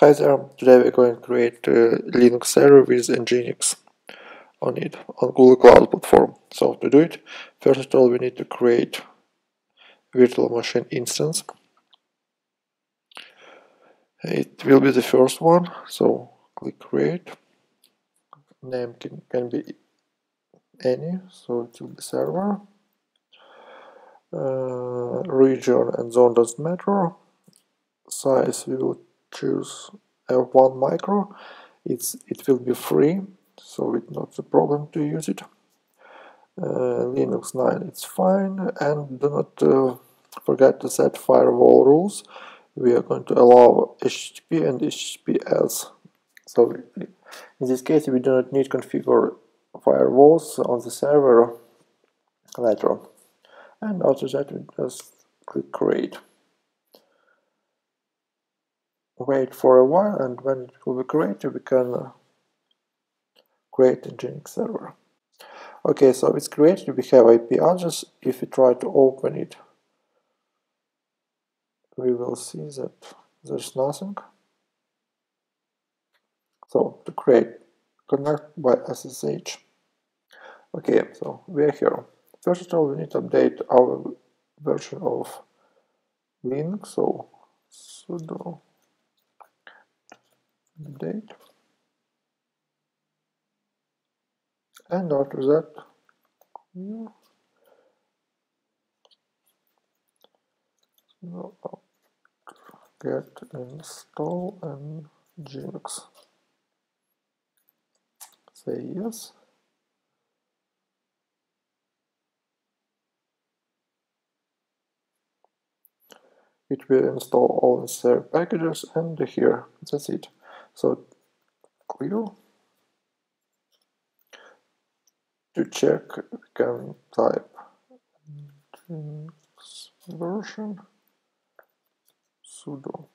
Hi there, today we're going to create a Linux server with Nginx on it, on Google Cloud Platform. So to do it, first of all we need to create a virtual machine instance. It will be the first one, so click create. Name can be any, so it will be server. Region and zone doesn't matter. Size we will choose F1 micro. It will be free, so it's not a problem to use it. Linux 9, it's fine. And do not forget to set firewall rules. We are going to allow HTTP and HTTPS. So in this case, we do not need to configure firewalls on the server later. And after that, we just click create. Wait for a while, and when it will be created, we can create a Nginx server. Okay, so it's created, we have IP address. If we try to open it, we will see that there's nothing. So to create, connect by SSH. Okay, so we are here. First of all, we need to update our version of Linux, so sudo update, and after that get install Nginx, say yes, it will install all necessary packages, and here, that's it. So clear. To check, we can type Nginx version sudo.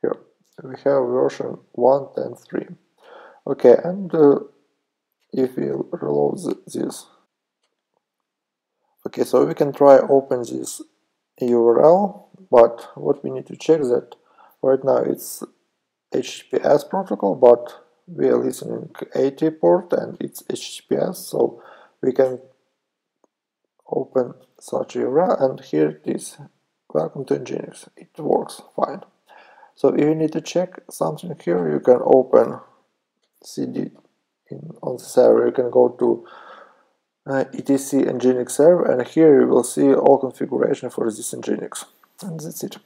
Here we have version 1.10.3. Okay, and if we reload this, okay, so we can try open this URL, but what we need to check that. Right now it's HTTPS protocol, but we are listening AT port and it's HTTPS, so we can open such a URL, and here it is. Welcome to Nginx. It works fine. So if you need to check something here, you can open CD on the server. You can go to etc Nginx server, and here you will see all configuration for this Nginx, and that's it.